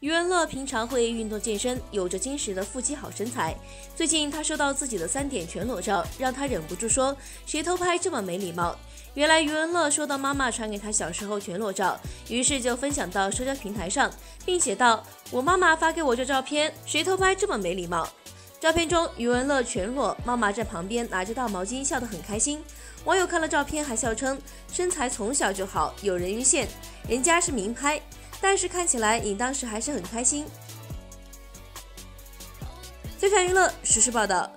余文乐平常会运动健身，有着坚实的腹肌好身材。最近他收到自己的3点全裸照，让他忍不住说：“谁偷拍这么没礼貌？”原来余文乐收到妈妈传给他小时候全裸照，于是就分享到社交平台上，并写道：“我妈妈发给我这照片，谁偷拍这么没礼貌？”照片中，余文乐全裸，妈妈在旁边拿着大毛巾笑得很开心。网友看了照片还笑称：“身材从小就好，有人鱼线，人家是名拍。”但是看起来你当时还是很开心。非凡娱乐实时报道。